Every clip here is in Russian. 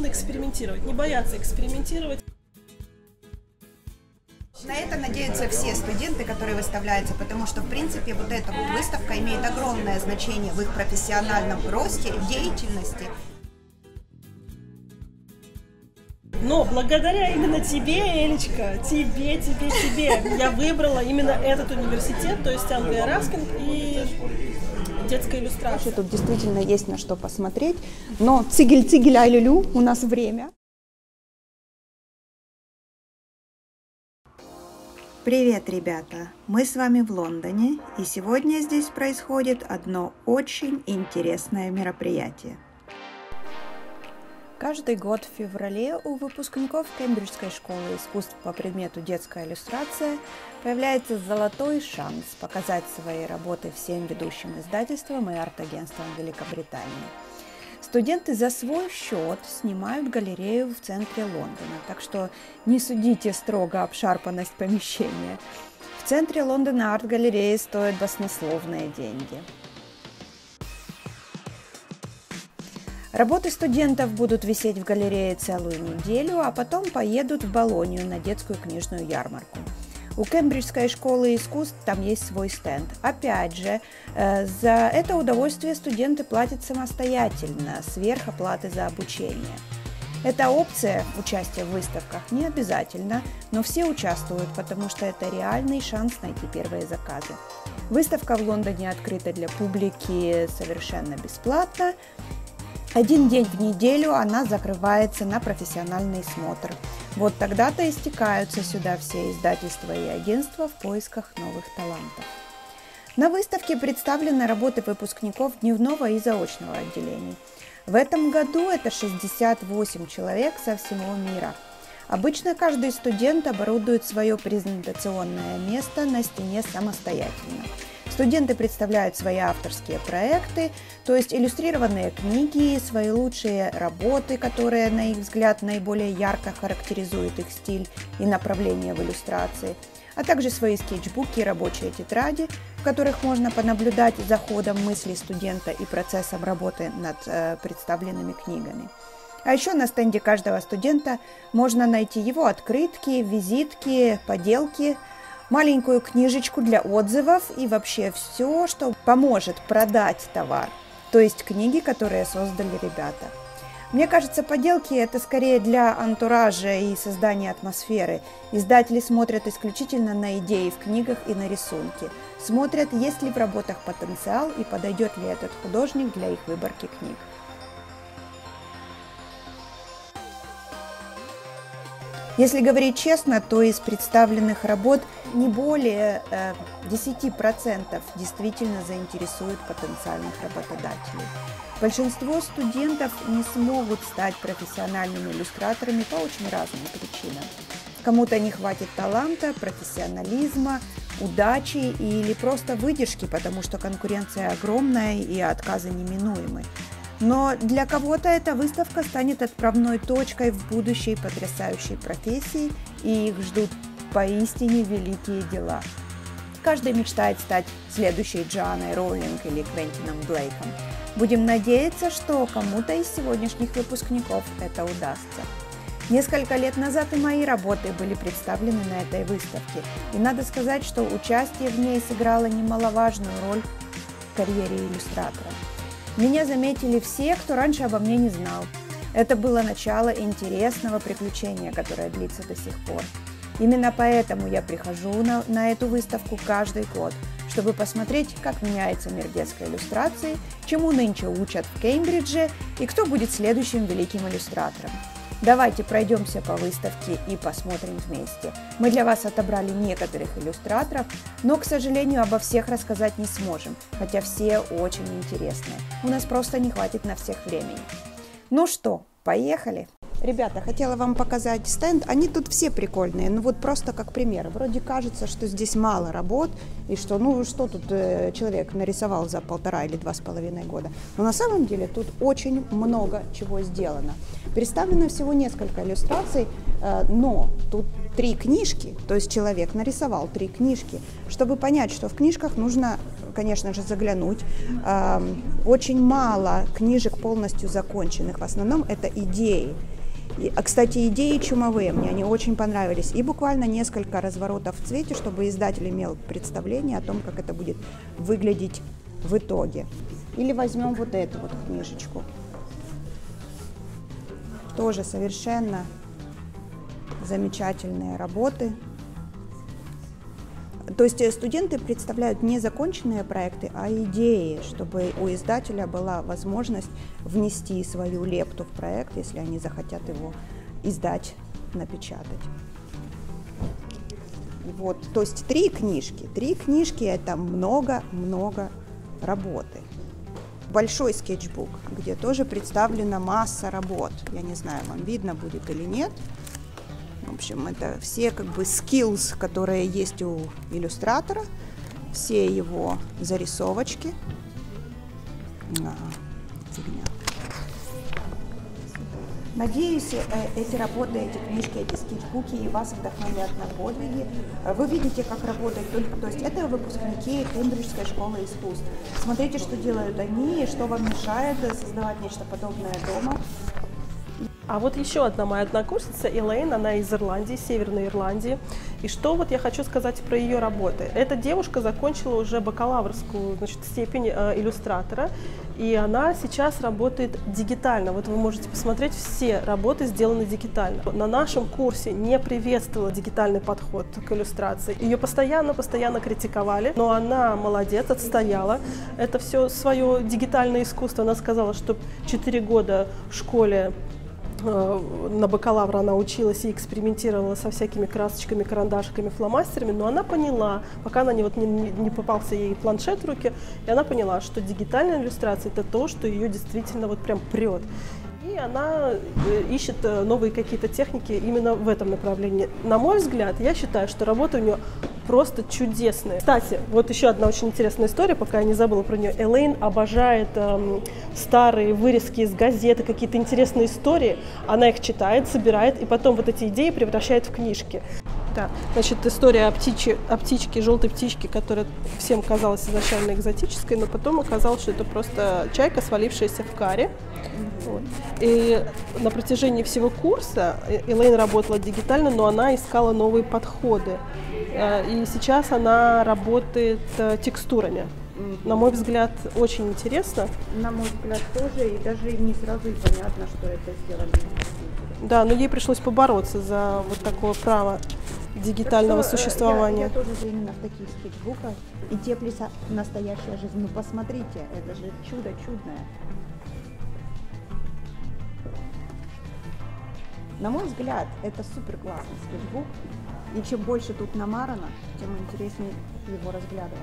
нужно экспериментировать, не бояться экспериментировать. На это надеются все студенты, которые выставляются, потому что, в принципе, вот эта вот выставка имеет огромное значение в их профессиональном росте, деятельности. Но благодаря именно тебе, Элечка, тебе, я выбрала именно этот университет, то есть Англия Раскин и детская иллюстрация. Тут действительно есть на что посмотреть, но цигель-цигель ай-лю-лю, у нас время. Привет, ребята! Мы с вами в Лондоне, и сегодня здесь происходит одно очень интересное мероприятие. Каждый год в феврале у выпускников Кембриджской школы искусств по предмету детская иллюстрация появляется золотой шанс показать свои работы всем ведущим издательствам и арт-агентствам Великобритании. Студенты за свой счет снимают галерею в центре Лондона, так что не судите строго обшарпанность помещения. В центре Лондона арт-галереи стоят баснословные деньги. Работы студентов будут висеть в галерее целую неделю, а потом поедут в Болонью на детскую книжную ярмарку. У Кембриджской школы искусств там есть свой стенд. Опять же, за это удовольствие студенты платят самостоятельно, сверх оплаты за обучение. Эта опция участия в выставках не обязательно, но все участвуют, потому что это реальный шанс найти первые заказы. Выставка в Лондоне открыта для публики совершенно бесплатно. Один день в неделю она закрывается на профессиональный смотр. Вот тогда-то и стекаются сюда все издательства и агентства в поисках новых талантов. На выставке представлены работы выпускников дневного и заочного отделений. В этом году это 68 человек со всего мира. Обычно каждый студент оборудует свое презентационное место на стене самостоятельно. Студенты представляют свои авторские проекты, то есть иллюстрированные книги, свои лучшие работы, которые, на их взгляд, наиболее ярко характеризуют их стиль и направление в иллюстрации, а также свои скетчбуки и рабочие тетради, в которых можно понаблюдать за ходом мыслей студента и процессом работы над представленными книгами. А еще на стенде каждого студента можно найти его открытки, визитки, поделки, маленькую книжечку для отзывов и вообще все, что поможет продать товар, то есть книги, которые создали ребята. Мне кажется, поделки – это скорее для антуража и создания атмосферы. Издатели смотрят исключительно на идеи в книгах и на рисунки. Смотрят, есть ли в работах потенциал и подойдет ли этот художник для их выборки книг. Если говорить честно, то из представленных работ не более 10% действительно заинтересуют потенциальных работодателей. Большинство студентов не смогут стать профессиональными иллюстраторами по очень разным причинам. Кому-то не хватит таланта, профессионализма, удачи или просто выдержки, потому что конкуренция огромная и отказы неминуемы. Но для кого-то эта выставка станет отправной точкой в будущей потрясающей профессии, и их ждут поистине великие дела. Каждый мечтает стать следующей Джоанной Роулинг или Квентином Блейком. Будем надеяться, что кому-то из сегодняшних выпускников это удастся. Несколько лет назад и мои работы были представлены на этой выставке, и надо сказать, что участие в ней сыграло немаловажную роль в карьере иллюстратора. Меня заметили все, кто раньше обо мне не знал. Это было начало интересного приключения, которое длится до сих пор. Именно поэтому я прихожу на эту выставку каждый год, чтобы посмотреть, как меняется мир детской иллюстрации, чему нынче учат в Кембридже и кто будет следующим великим иллюстратором. Давайте пройдемся по выставке и посмотрим вместе. Мы для вас отобрали некоторых иллюстраторов, но, к сожалению, обо всех рассказать не сможем, хотя все очень интересные. У нас просто не хватит на всех времени. Ну что, поехали! Ребята, хотела вам показать стенд. Они тут все прикольные, ну вот просто как пример. Вроде кажется, что здесь мало работ, и что, ну что тут человек нарисовал за 1,5 или 2,5 года. Но на самом деле тут очень много чего сделано. Представлено всего несколько иллюстраций, но тут 3 книжки, то есть человек нарисовал 3 книжки. Чтобы понять, что в книжках, нужно, конечно же, заглянуть. Очень мало книжек полностью законченных, в основном это идеи. Кстати, идеи чумовые, мне они очень понравились. И буквально несколько разворотов в цвете, чтобы издатель имел представление о том, как это будет выглядеть в итоге. Или возьмем вот эту вот книжечку. Тоже совершенно замечательные работы. То есть студенты представляют не законченные проекты, а идеи, чтобы у издателя была возможность внести свою лепту в проект, если они захотят его издать, напечатать. Вот, то есть 3 книжки. 3 книжки – это много-много работы. Большой скетчбук, где тоже представлена масса работ. Я не знаю, вам видно будет или нет. В общем, это все как бы skills, которые есть у иллюстратора, все его зарисовочки. Надеюсь, эти работы, эти книжки, эти скетчбуки и вас вдохновят на подвиги. Вы видите, как работает только... То есть это выпускники Кембриджской школы искусств. Смотрите, что делают они, что вам мешает создавать нечто подобное дома. А вот еще одна моя однокурсница, Элейн, она из Ирландии, Северной Ирландии. И что вот я хочу сказать про ее работы. Эта девушка закончила уже бакалаврскую, значит, степень иллюстратора, и она сейчас работает дигитально. Вот вы можете посмотреть, все работы сделаны дигитально. На нашем курсе не приветствовала дигитальный подход к иллюстрации. Ее постоянно критиковали, но она молодец, отстояла. Это все свое дигитальное искусство. Она сказала, что 4 года в школе на бакалавра она училась и экспериментировала со всякими красочками, карандашиками, фломастерами, но она поняла, пока она не попался ей планшет в руки, и она поняла, что дигитальная иллюстрация – это то, что ее действительно вот прям прет. И она ищет новые какие-то техники именно в этом направлении. На мой взгляд, я считаю, что работа у нее просто чудесная. Кстати, вот еще одна очень интересная история, пока я не забыла про нее. Элейн обожает старые вырезки из газеты, какие-то интересные истории. Она их читает, собирает, и потом вот эти идеи превращает в книжки. Да. Значит, история о птичке, желтой птичке, которая всем казалась изначально экзотической, но потом оказалось, что это просто чайка, свалившаяся в каре. Вот. И на протяжении всего курса Элейн работала дигитально, но она искала новые подходы. И сейчас она работает текстурами. На мой взгляд, очень интересно. На мой взгляд, тоже, и даже не сразу и понятно, что это сделано. Да, но ей пришлось побороться за вот такое право дигитального существования. Я тоже именно в таких скетчбуках. И теплится настоящая жизнь. Ну, посмотрите, это же чудо чудное. На мой взгляд, это супер классный скетчбук, и чем больше тут намарано, тем интереснее его разглядывать.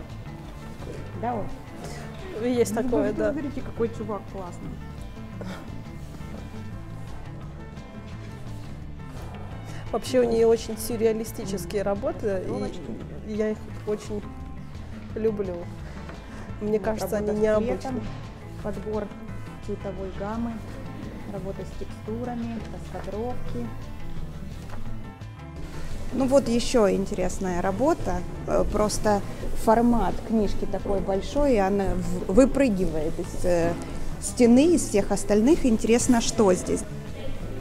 Да, вот? Есть такое, да. Смотрите, какой чувак классный. Вообще у нее очень сюрреалистические работы, и я их очень люблю. Мне кажется, они необычные. Подбор цветовой гаммы. Работа с текстурами, раскадровки. Ну вот еще интересная работа. Просто формат книжки такой большой, и она выпрыгивает из стены, из всех остальных. Интересно, что здесь.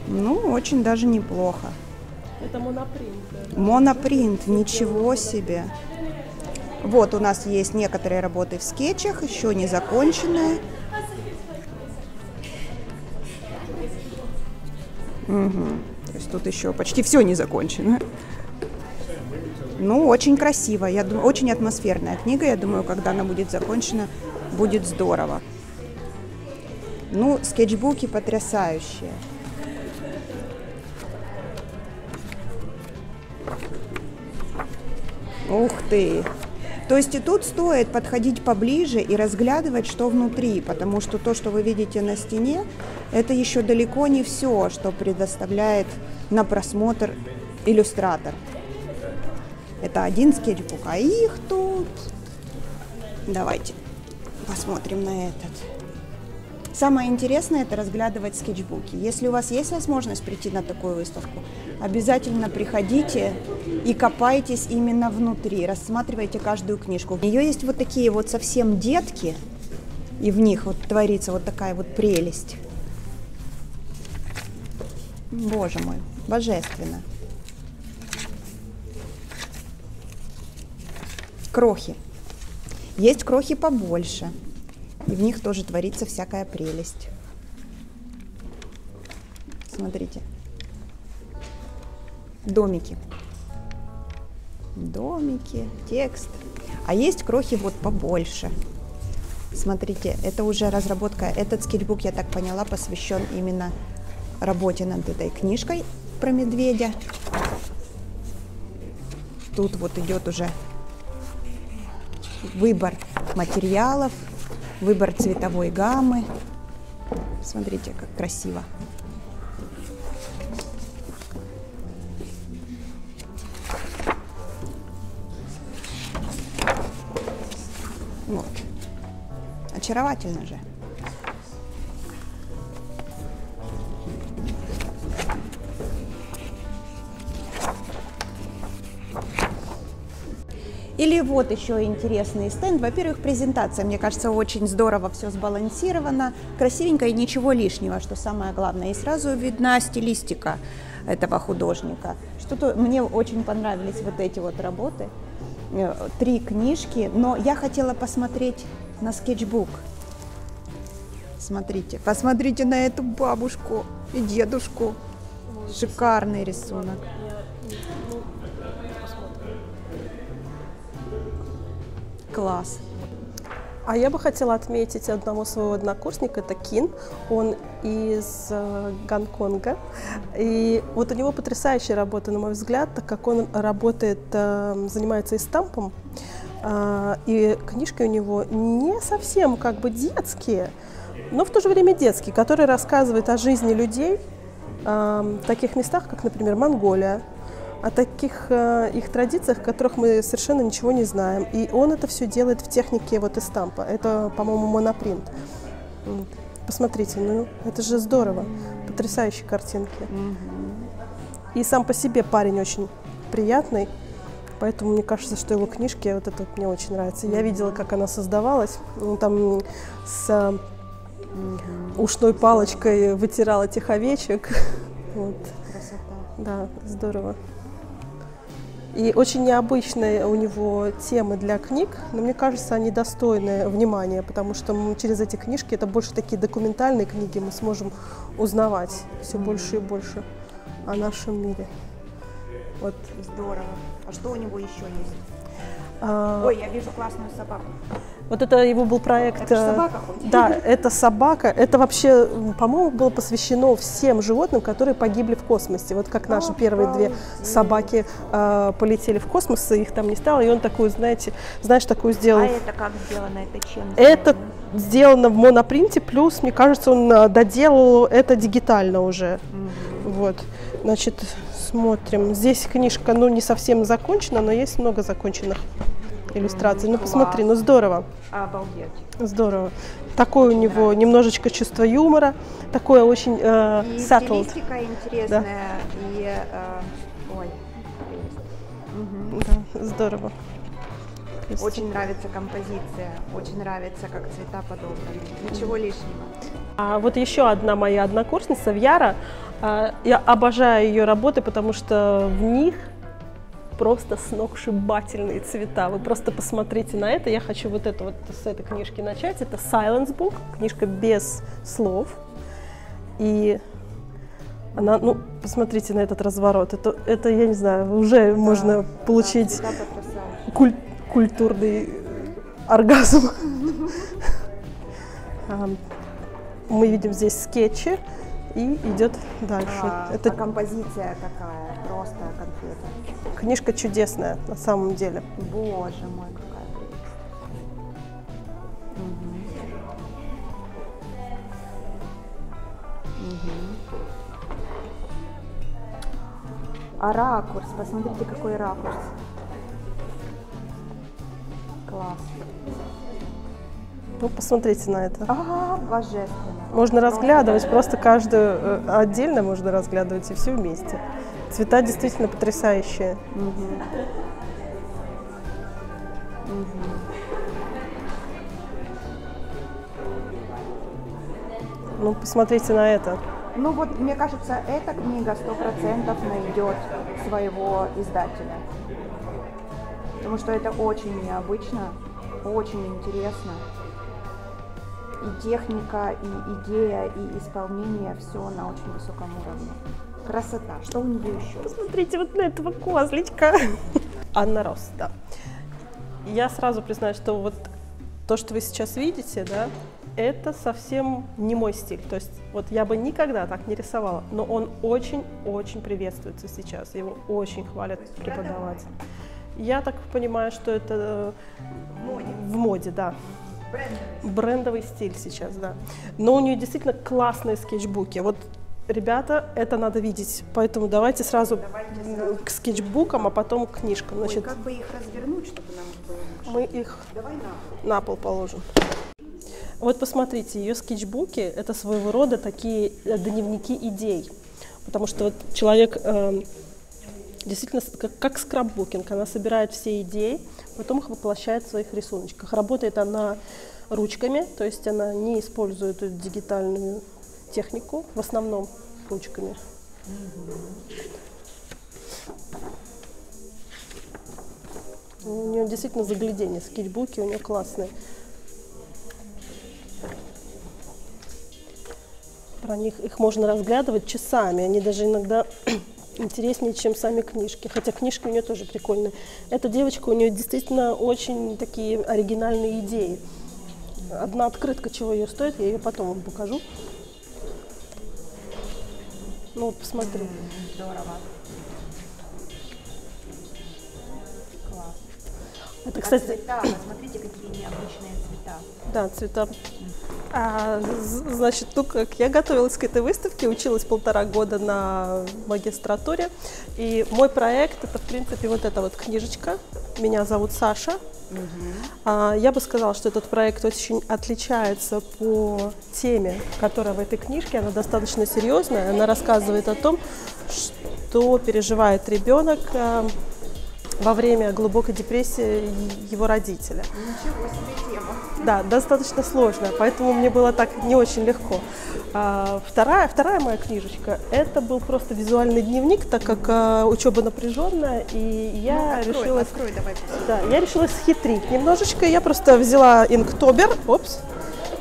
Ну, очень даже неплохо. Это монопринт. Да? Монопринт, ничего себе. Вот у нас есть некоторые работы в скетчах, еще не законченные. Угу. То есть тут еще почти все не закончено. Ну, очень красиво, я думаю, очень атмосферная книга. Я думаю, когда она будет закончена, будет здорово. Ну, скетчбуки потрясающие. Ух ты! То есть и тут стоит подходить поближе и разглядывать, что внутри, потому что то, что вы видите на стене, это еще далеко не все, что предоставляет на просмотр иллюстратор. Это один скетчбук, а их тут... Давайте посмотрим на этот. Самое интересное – это разглядывать скетчбуки. Если у вас есть возможность прийти на такую выставку, обязательно приходите и копайтесь именно внутри, рассматривайте каждую книжку. У нее есть вот такие вот совсем детки, и в них вот творится вот такая вот прелесть. Боже мой, божественно. Крохи. Есть крохи побольше. И в них тоже творится всякая прелесть. Смотрите. Домики. Домики, текст. А есть крохи вот побольше. Смотрите, это уже разработка. Этот скетчбук, я так поняла, посвящен именно работе над этой книжкой про медведя. Тут вот идет уже выбор материалов. Выбор цветовой гаммы. Смотрите, как красиво. Вот. Очаровательно же. Или вот еще интересный стенд. Во-первых, презентация, мне кажется, очень здорово все сбалансировано, красивенько и ничего лишнего, что самое главное. И сразу видна стилистика этого художника. Что-то мне очень понравились вот эти вот работы, 3 книжки, но я хотела посмотреть на скетчбук. Смотрите, посмотрите на эту бабушку и дедушку. Шикарный рисунок. Класс. А я бы хотела отметить одного своего однокурсника, это Кин, он из Гонконга, и вот у него потрясающая работа, на мой взгляд, так как он работает, занимается и стампом, и книжки у него не совсем как бы детские, но в то же время детские, которые рассказывают о жизни людей в таких местах, как, например, Монголия, о таких их традициях, которых мы совершенно ничего не знаем. И он это все делает в технике вот из стампа. Это, по-моему, монопринт. Посмотрите, ну это же здорово. Потрясающие картинки. И сам по себе парень очень приятный. Поэтому мне кажется, что его книжки, вот это вот мне очень нравится. Я видела, как она создавалась. Он там с ушной палочкой вытирал этих овечек. Вот. Красота. Да, здорово. И очень необычные у него темы для книг, но мне кажется, они достойны внимания, потому что мы через эти книжки, это больше такие документальные книги, мы сможем узнавать все больше и больше о нашем мире. Вот. Здорово. А что у него еще есть? Ой, я вижу классную собаку. Вот это его был проект. Это собака, да, это собака. Это вообще, по-моему, было посвящено всем животным, которые погибли в космосе. Вот как наши первые две собаки полетели в космос, и их там не стало. И он такую, знаешь, такую сделал. А это как сделано? Это чем? Это сделано в монопринте, плюс, мне кажется, он доделал это дигитально уже. Вот. Значит, смотрим. Здесь книжка, ну, не совсем закончена, но есть много законченных иллюстрации. Ну, посмотри, ну здорово. Обалдеть. Здорово. Такое у него немножечко чувство юмора, такое очень subtle. Стилистика интересная. Да. И, ой. Да, здорово. Очень нравится композиция, очень нравится, как цвета подобраны. Ничего лишнего. А вот еще одна моя однокурсница, Вьяра. Я обожаю ее работы, потому что в них просто сногсшибательные цвета. Вы просто посмотрите на это. Я хочу вот это вот с этой книжки начать. Это Silence Book, книжка без слов. И она, ну, посмотрите на этот разворот. Это я не знаю, уже можно получить культурный оргазм. Мы видим здесь скетчи. И идет дальше. Это композиция такая, просто конфета. Книжка чудесная, на самом деле. Боже мой, какая А ракурс, посмотрите, какой ракурс. Класс. Ну, посмотрите на это. Ага, божественно. Можно разглядывать, просто каждую отдельно можно разглядывать и все вместе. Цвета действительно потрясающие. Угу. Угу. Ну, посмотрите на это. Ну вот, мне кажется, эта книга 100% найдет своего издателя. Потому что это очень необычно, очень интересно. И техника, и идея, и исполнение, все на очень высоком уровне. Красота. Что у нее еще? Посмотрите вот на этого козличка. Анна Росс, да. Я сразу признаю, что вот то, что вы сейчас видите, да, это совсем не мой стиль, то есть вот я бы никогда так не рисовала, но он очень-очень приветствуется сейчас, его очень хвалят преподаватели. Я так понимаю, что это в моде, да. Брендовый стиль сейчас, да. Но у нее действительно классные скетчбуки. Вот, ребята, это надо видеть, поэтому давайте сразу к скетчбукам, а потом к книжкам. Значит, ой, как бы их развернуть, чтобы нам было лучше? Мы их на пол положим. Вот посмотрите, ее скетчбуки – это своего рода такие дневники идей, потому что вот человек действительно как скраббукинг, она собирает все идеи, потом их воплощает в своих рисуночках. Работает она ручками, то есть она не использует эту дигитальную технику, в основном ручками. У нее действительно загляденье, скетчбуки у нее классные. Про них их можно разглядывать часами, они даже иногда интереснее, чем сами книжки, хотя книжки у нее тоже прикольные. Эта девочка, у нее действительно очень такие оригинальные идеи. Одна открытка, чего ее стоит, я ее потом вам покажу. Ну вот, посмотри. Здорово. Класс. Это, кстати, цвета, посмотрите, какие необычные цвета. Да, цвета. Значит, ну как я готовилась к этой выставке, училась 1,5 года на магистратуре, и мой проект это, в принципе, вот эта вот книжечка. Меня зовут Саша. Угу. Я бы сказала, что этот проект очень отличается по теме, которая в этой книжке, она достаточно серьезная, она рассказывает о том, что переживает ребенок во время глубокой депрессии его родителя. Ничего себе тема. Да, достаточно сложная, поэтому мне было так не очень легко. Вторая моя книжечка, это был просто визуальный дневник, так как учеба напряженная, и я решила схитрить немножечко. Я просто взяла Инктобер,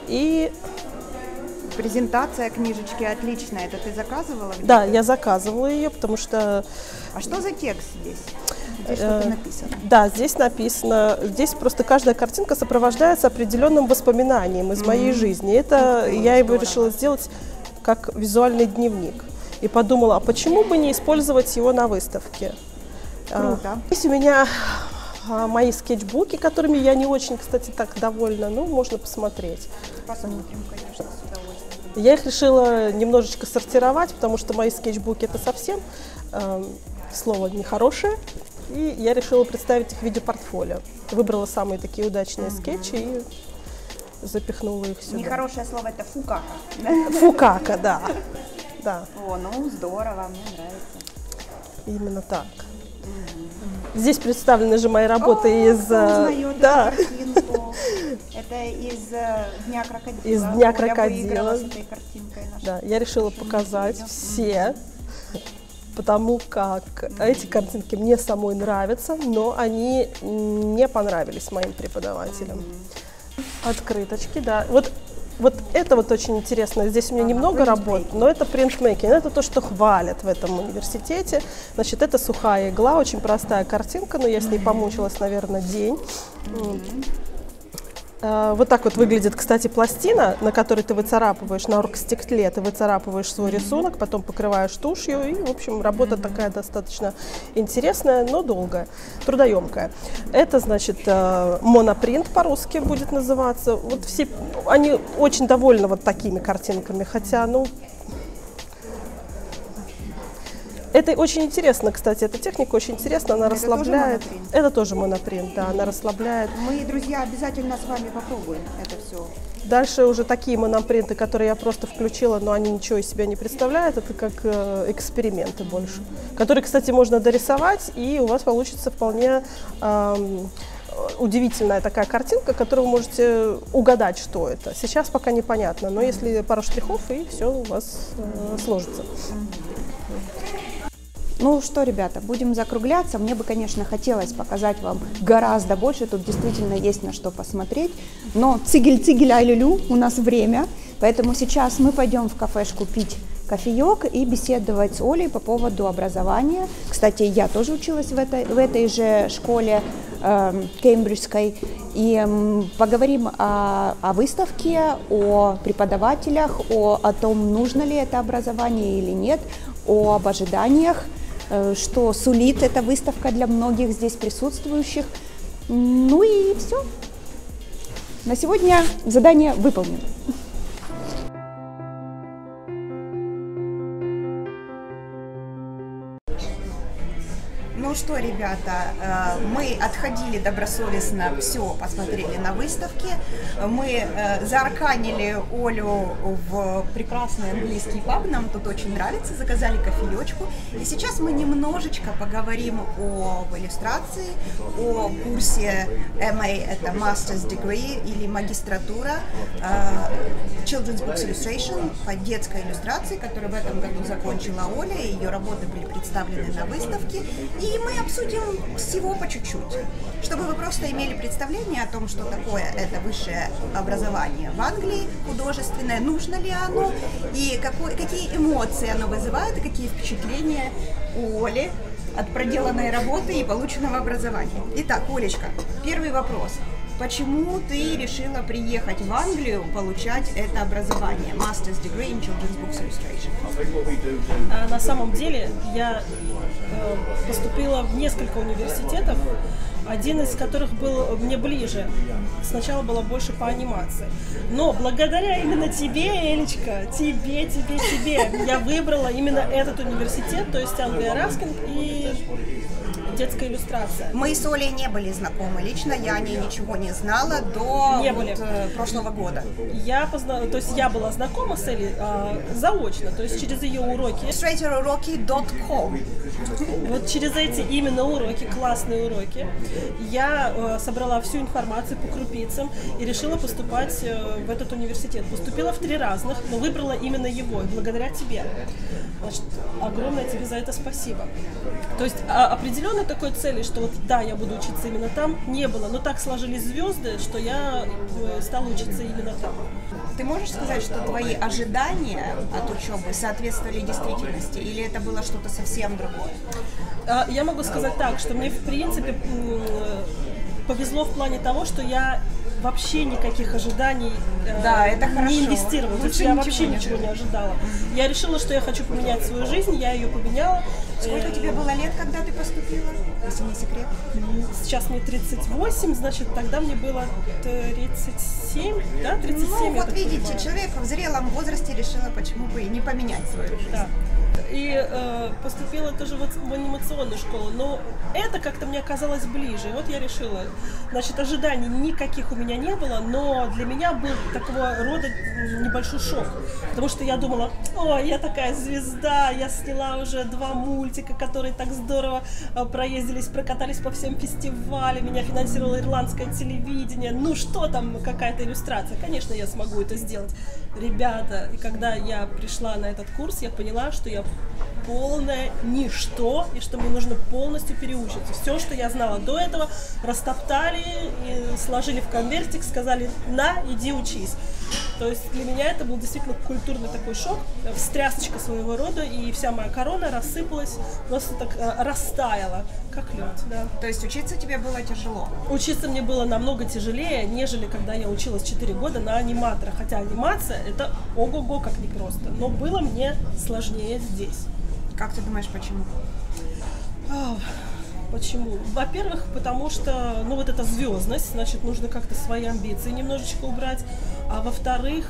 и... Презентация книжечки отличная, это ты заказывала? Да, я заказывала ее, потому что... А что за текст здесь? Здесь что-то написано. Да, здесь написано. Здесь просто каждая картинка сопровождается определенным воспоминанием из моей жизни. Это я его решила сделать как визуальный дневник. И подумала, а почему бы не использовать его на выставке? Круто. Здесь у меня мои скетчбуки, которыми я не очень, кстати, так довольна. Ну, можно посмотреть. Посмотрим, конечно, с удовольствием. Я их решила немножечко сортировать, потому что мои скетчбуки это совсем слово нехорошее. И я решила представить их в виде портфолио. Выбрала самые такие удачные скетчи и запихнула их сюда. Нехорошее слово это фукака. Фукака, да. Да. О, ну здорово, мне нравится. Именно так. Здесь представлены же мои работы Это из Дня крокодила. Из Дня крокодила. Да, я решила показать все. Потому как эти картинки мне самой нравятся, но они не понравились моим преподавателям. Открыточки, да. Вот это вот очень интересно. Здесь у меня немного работ, но это принтмейкинг. Это то, что хвалят в этом университете. Значит, это сухая игла, очень простая картинка, но я с ней помучилась, наверное, день. Вот так вот выглядит, кстати, пластина, на которой ты выцарапываешь, на оргстекле ты выцарапываешь свой рисунок, потом покрываешь тушью, и, в общем, работа такая достаточно интересная, но долгая, трудоемкая. Это, значит, монопринт по-русски будет называться. Вот все, они очень довольны вот такими картинками, хотя, ну... Это очень интересно, кстати, эта техника очень интересна, она расслабляет. Тоже это тоже монопринт, да, она расслабляет. Мы, друзья, обязательно с вами попробуем это все. Дальше уже такие монопринты, которые я просто включила, но они ничего из себя не представляют, это как эксперименты больше, которые, кстати, можно дорисовать, и у вас получится вполне удивительная такая картинка, которую вы можете угадать, что это. Сейчас пока непонятно, но если пару штрихов, и все у вас сложится. Ну что, ребята, будем закругляться. Мне бы, конечно, хотелось показать вам гораздо больше. Тут действительно есть на что посмотреть. Но цигель-цигель ай-лю-лю, у нас время. Поэтому сейчас мы пойдем в кафешку пить кофеек и беседовать с Олей по поводу образования. Кстати, я тоже училась в этой же школе кембриджской. И поговорим о выставке, о преподавателях, о том, нужно ли это образование или нет, об ожиданиях, что сулит эта выставка для многих здесь присутствующих. Ну и все. На сегодня задание выполнено. Ну что, ребята, мы отходили добросовестно, все посмотрели на выставке. Мы заарканили Олю в прекрасный английский паб, нам тут очень нравится, заказали кофеечку. И сейчас мы немножечко поговорим об иллюстрации, о курсе MA, это Master's Degree или магистратура, Children's Books Illustration, по детской иллюстрации, которую в этом году закончила Оля, и ее работы были представлены на выставке. И мы обсудим всего по чуть-чуть, чтобы вы просто имели представление о том, что такое это высшее образование в Англии, художественное, нужно ли оно, и какие эмоции оно вызывает, и какие впечатления у Оли от проделанной работы и полученного образования. Итак, Олечка, первый вопрос. Почему ты решила приехать в Англию получать это образование? Master's Degree in Children's Books Illustration. На самом деле я поступила в несколько университетов, один из которых был мне ближе. Сначала было больше по анимации. Но благодаря именно тебе, Элечка, тебе, я выбрала именно этот университет, то есть Англия Раскин и детская иллюстрация. Мы с Олей не были знакомы лично, я о ней ничего не знала до прошлого года. Я была знакома с Элей заочно, то есть через ее уроки. illustratoruroki.com. Вот через эти именно уроки, классные уроки, я собрала всю информацию по крупицам и решила поступать в этот университет. Поступила в 3 разных, но выбрала именно его, и благодаря тебе. Значит, огромное тебе за это спасибо. То есть определенной такой цели, что вот да, я буду учиться именно там, не было. Но так сложились звезды, что я стала учиться именно там. Ты можешь сказать, что твои ожидания от учебы соответствовали действительности, или это было что-то совсем другое? Я могу сказать так, что мне в принципе повезло в плане того, что я вообще никаких ожиданий не инвестировала. Я вообще ничего не ожидала. Я решила, что я хочу поменять свою жизнь, я ее поменяла. Сколько тебе было лет, когда ты поступила? Если не секрет. Сейчас мне 38, значит, тогда мне было 37, да, 37. Ну, вот видите, человек в зрелом возрасте решила, почему бы и не поменять свою жизнь. Да. И поступила тоже в анимационную школу, но это как-то мне оказалось ближе. И вот я решила, значит, ожиданий никаких у меня не было, но для меня был такого рода небольшой шок, потому что я думала, о, я такая звезда, я сняла уже 2 мультика, которые так здорово проездились, прокатались по всем фестивалям, меня финансировало ирландское телевидение, ну что там, какая-то иллюстрация, конечно, я смогу это сделать. Ребята, и когда я пришла на этот курс, я поняла, что я полное ничто, и что мне нужно полностью переучиться. Все, что я знала до этого, растоптали, и сложили в конвертик, сказали, на, иди учись. То есть для меня это был действительно культурный такой шок, встрясочка своего рода, и вся моя корона рассыпалась, просто так растаяла, как лед. Да. То есть учиться тебе было тяжело? Учиться мне было намного тяжелее, нежели когда я училась 4 года на аниматора, хотя анимация это ого-го как непросто, но было мне сложнее здесь. Как ты думаешь, почему? Почему? Во-первых, потому что, ну, вот эта звездность, значит, нужно как-то свои амбиции немножечко убрать. а во-вторых,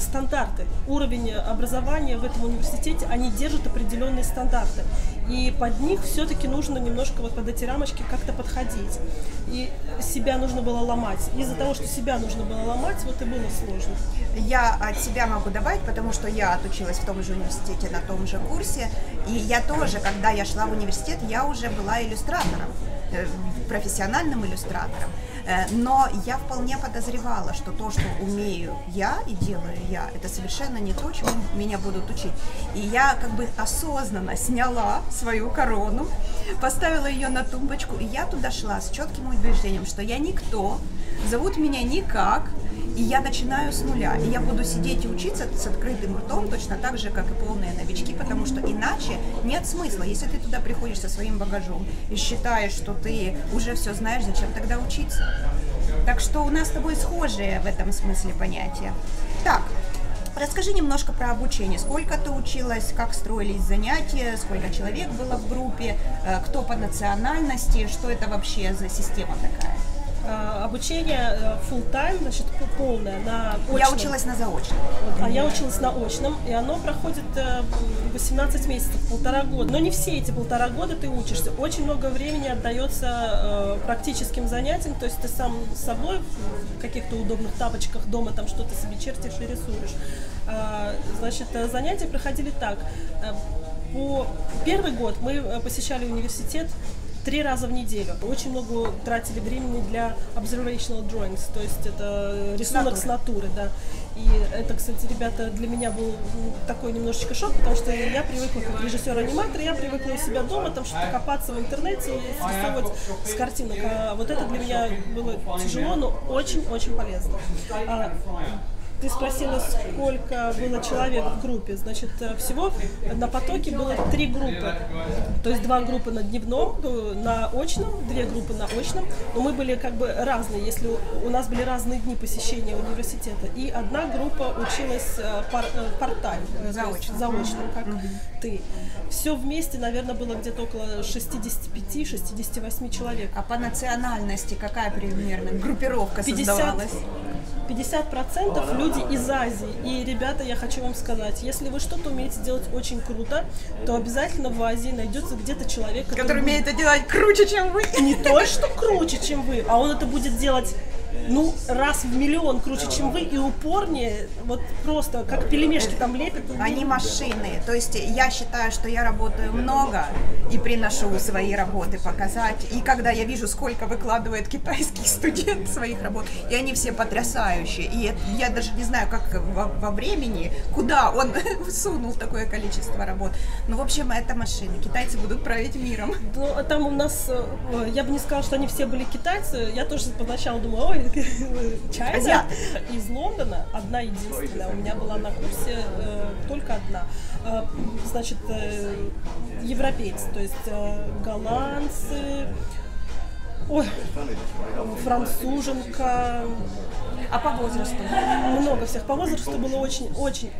стандарты. Уровень образования в этом университете, они держат определенные стандарты. И под них все-таки нужно немножко вот под эти рамочки как-то подходить. И себя нужно было ломать. Из-за того, что себя нужно было ломать, вот и было сложно. Я от себя могу добавить, потому что я отучилась в том же университете, на том же курсе. И я тоже, когда я шла в университет, я уже была иллюстратором, профессиональным иллюстратором. Но я вполне подозревала, что то, что умею я и делаю я, это совершенно не то, чему меня будут учить. И я как бы осознанно сняла свою корону, поставила ее на тумбочку, и я туда шла с четким убеждением, что я никто, зовут меня никак, и я начинаю с нуля. И я буду сидеть и учиться с открытым ртом, точно так же, как и полные новички, потому что иначе нет смысла. Если ты туда приходишь со своим багажом и считаешь, что ты уже все знаешь, зачем тогда учиться? Так что у нас с тобой схожие в этом смысле понятия. Так, расскажи немножко про обучение. Сколько ты училась, как строились занятия, сколько человек было в группе, кто по национальности, что это вообще за система такая? Обучение full-time, значит, полное, на очном. Я училась на заочном. А я училась на очном, и оно проходит 18 месяцев, полтора года. Но не все эти полтора года ты учишься. Очень много времени отдается практическим занятиям, то есть ты сам с собой в каких-то удобных тапочках дома там что-то себе чертишь и рисуешь. Значит, занятия проходили так. Первый год мы посещали университет 3 раза в неделю. Очень много тратили времени для observational drawings, то есть это рисунок с натуры, да. И это, кстати, ребята, для меня был такой немножечко шок, потому что я привыкла как режиссер-аниматор, я привыкла у себя дома там что-то копаться в интернете и рисовать с картинок. А вот это для меня было тяжело, но очень-очень полезно. Ты спросила, сколько было человек в группе. Значит, всего на потоке было 3 группы. То есть 2 группы на дневном, на очном, 2 группы на очном. Но мы были как бы разные, если у нас были разные дни посещения университета. И одна группа училась парт-тайм, заочным, как ты. Все вместе, наверное, было где-то около 65-68 человек. А по национальности какая примерно группировка создавалась? 50% люди из Азии. И, ребята, я хочу вам сказать, если вы что-то умеете делать очень круто, то обязательно в Азии найдется где-то человек, который умеет это делать круче, чем вы. Не то, что круче, чем вы, а он это будет делать, ну, раз в миллион круче, чем вы, и упорнее, вот просто как пельмешки там лепят. Они машины. То есть я считаю, что я работаю много и приношу свои работы показать. И когда я вижу, сколько выкладывает китайский студент своих работ, и они все потрясающие. И я даже не знаю, как во времени, куда он сунул такое количество работ. Ну, в общем, это машины. Китайцы будут править миром. Ну, там у нас, я бы не сказала, что они все были китайцы. Я тоже поначалу думала, ой, Чайна из Лондона, одна единственная, у меня была на курсе только одна, значит, европейцы, то есть голландцы, ой, француженка, а по возрасту? Много всех, по возрасту было очень-очень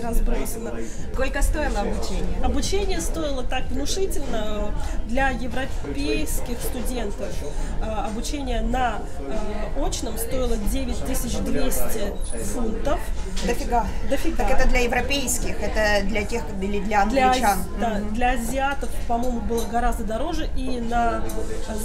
разбросано. Сколько стоило обучение? Обучение стоило так внушительно для европейских студентов. Обучение на очном стоило 9200 фунтов. Дофига. Дофига. Так это для европейских, это для тех или для англичан? Да, для азиатов, по-моему, было гораздо дороже. И на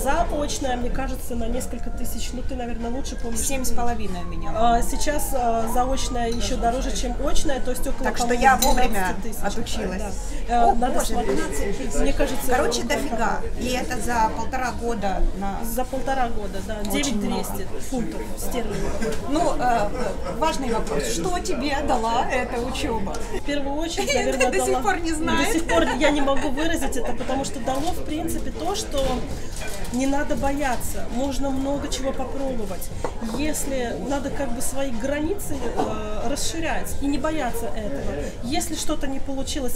заочное, мне кажется, на несколько тысяч, ну ты, наверное, лучше помнишь. 7,5 у меня. Сейчас заочное еще дороже, чем очное. То есть около, так что я вовремя отучилась. Да. О, надо боже, 12 тысяч. Мне кажется, короче, дофига. И это за полтора года. На... За полтора года, да. 9200 фунтов стерлингов. Ну, важный вопрос. Что тебе дала эта учеба? В первую очередь, наверное, до сих пор не знаю. До сих пор я не могу выразить это, потому что дало, в принципе, то, что не надо бояться. Можно много чего попробовать. Если надо как бы свои границы расширять и не бояться этого. Если что-то не получилось,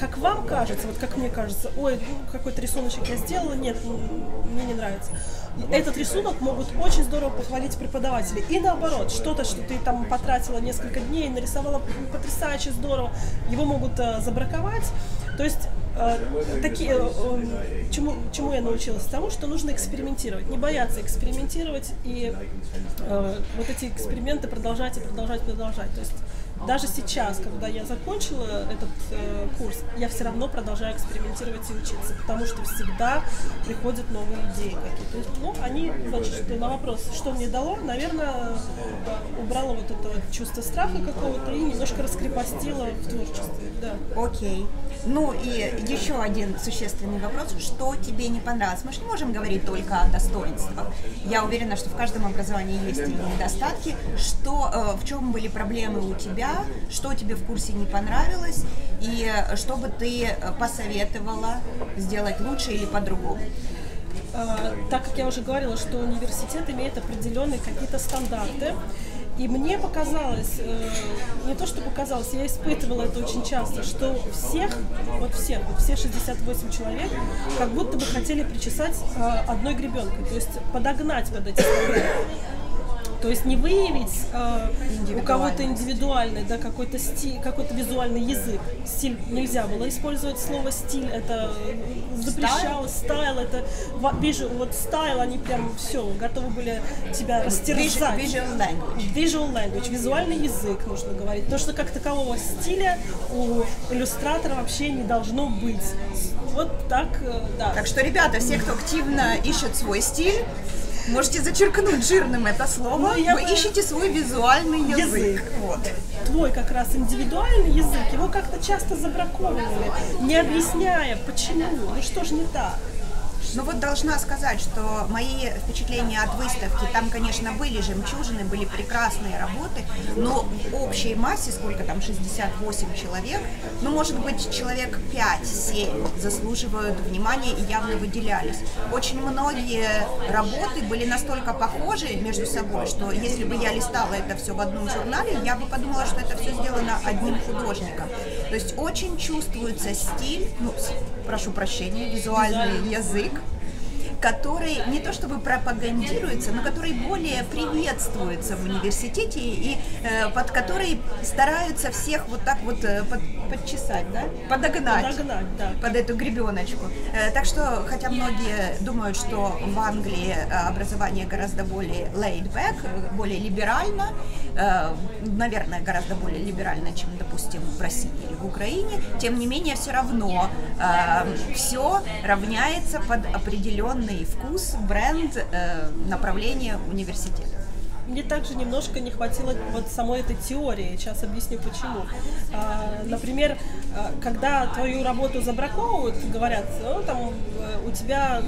как вам кажется, вот как мне кажется, ой, какой-то рисуночек я сделала, нет, мне не нравится. Этот рисунок могут очень здорово похвалить преподаватели. И наоборот, что-то, что ты там потратила несколько дней, нарисовала потрясающе здорово, его могут забраковать. То есть Чему я научилась? Тому, что нужно экспериментировать, не бояться экспериментировать и вот эти эксперименты продолжать. То есть даже сейчас, когда я закончила этот курс, я все равно продолжаю экспериментировать и учиться, потому что всегда приходят новые идеи какие-то. Ну, они, значит, на вопрос, что мне дало, наверное, убрало вот это чувство страха какого-то и немножко раскрепостило в творчестве. Да. Окей. Ну и еще один существенный вопрос, что тебе не понравилось? Мы же не можем говорить только о достоинствах. Я уверена, что в каждом образовании есть и недостатки. Что, в чем были проблемы у тебя, что тебе в курсе не понравилось, и что бы ты посоветовала сделать лучше или по-другому? Так как я уже говорила, что университет имеет определенные какие-то стандарты, и мне показалось, не то что показалось, я испытывала это очень часто, что все 68 человек, как будто бы хотели причесать одной гребенкой, то есть подогнать под эти стандарты. То есть не выявить у кого-то индивидуальный, да, какой-то стиль, какой-то визуальный язык. Стиль нельзя было использовать слово стиль, это запрещалось, стайл, это вот стайл, они прям все готовы были тебя растерзать. Visual language, визуальный язык нужно говорить. Потому что как такового стиля у иллюстратора вообще не должно быть. Вот так, да. Так что, ребята, все, кто активно ищет свой стиль, можете зачеркнуть жирным это слово, вы ищете свой визуальный язык. Вот. Твой как раз индивидуальный язык, его как-то часто забраковывали, не объясняя, почему, ну что ж не так. Ну вот должна сказать, что мои впечатления от выставки, там, конечно, были жемчужины, были прекрасные работы, но в общей массе, сколько там, 68 человек, ну, может быть, человек 5-7 заслуживают внимания и явно выделялись. Очень многие работы были настолько похожи между собой, что если бы я листала это все в одном журнале, я бы подумала, что это все сделано одним художником. То есть очень чувствуется стиль, ну, прошу прощения, визуальный язык, который не то чтобы пропагандируется, но который более приветствуется в университете и под который стараются всех вот так вот подчесать, да? Подогнать, да, под эту гребеночку. Так что, хотя многие думают, что в Англии образование гораздо более laid-back, более либерально, наверное, гораздо более либерально, чем, допустим, в России или в Украине, тем не менее, все равно все равняется под определенный вкус, бренд, направление университета. Мне также немножко не хватило вот самой этой теории, сейчас объясню почему. Например, когда твою работу забраковывают, говорят, ну, там, у тебя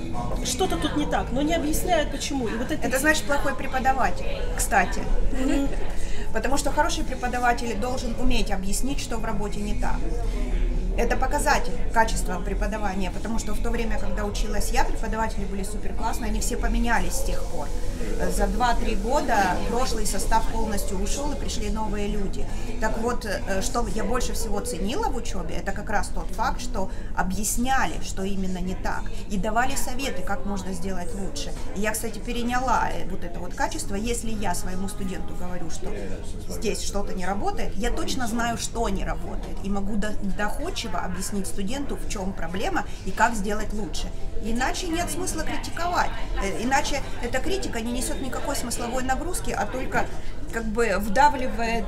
что-то тут не так, но не объясняют почему. И вот это значит плохой преподаватель, кстати. Потому что хороший преподаватель должен уметь объяснить, что в работе не так. Это показатель качества преподавания, потому что в то время, когда училась я, преподаватели были супер классные, они все поменялись с тех пор. За 2-3 года прошлый состав полностью ушел и пришли новые люди. Так вот, что я больше всего ценила в учебе, это как раз тот факт, что объясняли, что именно не так, и давали советы, как можно сделать лучше. И я, кстати, переняла вот это вот качество. Если я своему студенту говорю, что здесь что-то не работает, я точно знаю, что не работает, и могу доходчиво объяснить студенту, в чем проблема и как сделать лучше. Иначе нет смысла критиковать. Иначе эта критика не несет никакой смысловой нагрузки, а только как бы вдавливает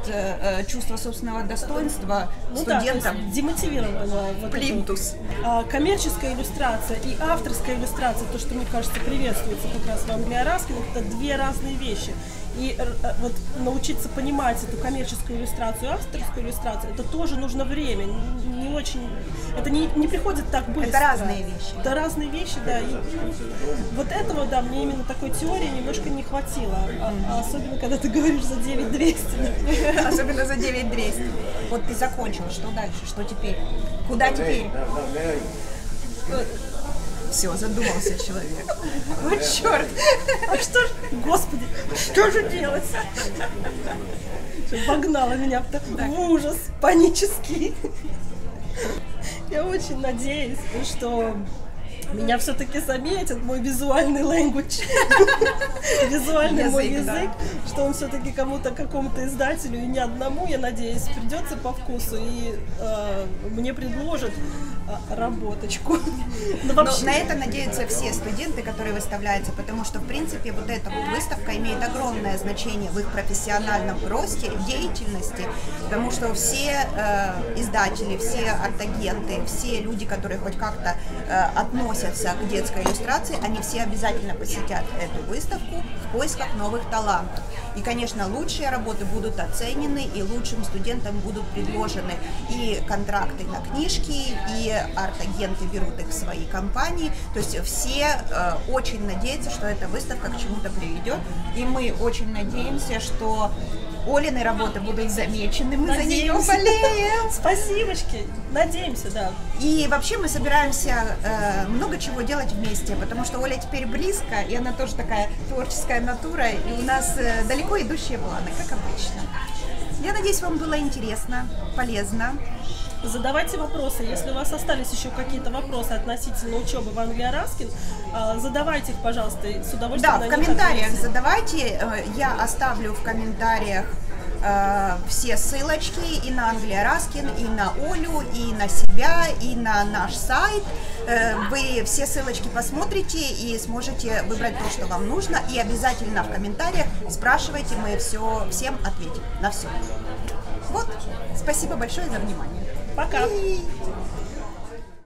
чувство собственного достоинства студентам. Да, демотивировала вот плинтус. Коммерческая иллюстрация и авторская иллюстрация, то, что, мне кажется, приветствуется как раз в Англии Раскин, это две разные вещи. И вот научиться понимать эту коммерческую иллюстрацию и авторскую иллюстрацию, это тоже нужно время, не очень, это не приходит так быстро. Это разные вещи. Это разные вещи, да. И вот этого, да, мне именно такой теории немножко не хватило, особенно когда ты говоришь за 9200. Особенно за 9200. Вот ты закончил, что дальше, что теперь, куда теперь? Все, задумался человек. Вот черт! А что же, господи, что же делать? Погнала меня в ужас панический. Я очень надеюсь, что меня все-таки заметит мой визуальный language, визуальный мой язык, что он все-таки кому-то, какому-то издателю, и не одному, я надеюсь, придется по вкусу, и мне предложат работочку. Но на это надеются все студенты, которые выставляются, потому что, в принципе, вот эта вот выставка имеет огромное значение в их профессиональном росте, деятельности, потому что все издатели, все арт-агенты, все люди, которые хоть как-то относятся к детской иллюстрации, они все обязательно посетят эту выставку в поисках новых талантов. И, конечно, лучшие работы будут оценены, и лучшим студентам будут предложены и контракты на книжки, и арт-агенты берут их в свои компании. То есть все очень надеются, что эта выставка к чему-то приведет. И мы очень надеемся, что Олины работы будут замечены. Мы за нее болеем. Спасибочки. Надеемся, да. И вообще мы собираемся много чего делать вместе, потому что Оля теперь близко, и она тоже такая творческая натура, и у нас далеко идущие планы, как обычно. Я надеюсь, вам было интересно, полезно. Задавайте вопросы. Если у вас остались еще какие-то вопросы относительно учебы в Англии Раскин, задавайте их, пожалуйста, с удовольствием. Да, в комментариях задавайте. Я оставлю в комментариях все ссылочки и на Англию Раскин, и на Олю, и на себя, и на наш сайт. Вы все ссылочки посмотрите и сможете выбрать то, что вам нужно. И обязательно в комментариях спрашивайте, мы всем ответим на все. Вот, спасибо большое за внимание. Пока!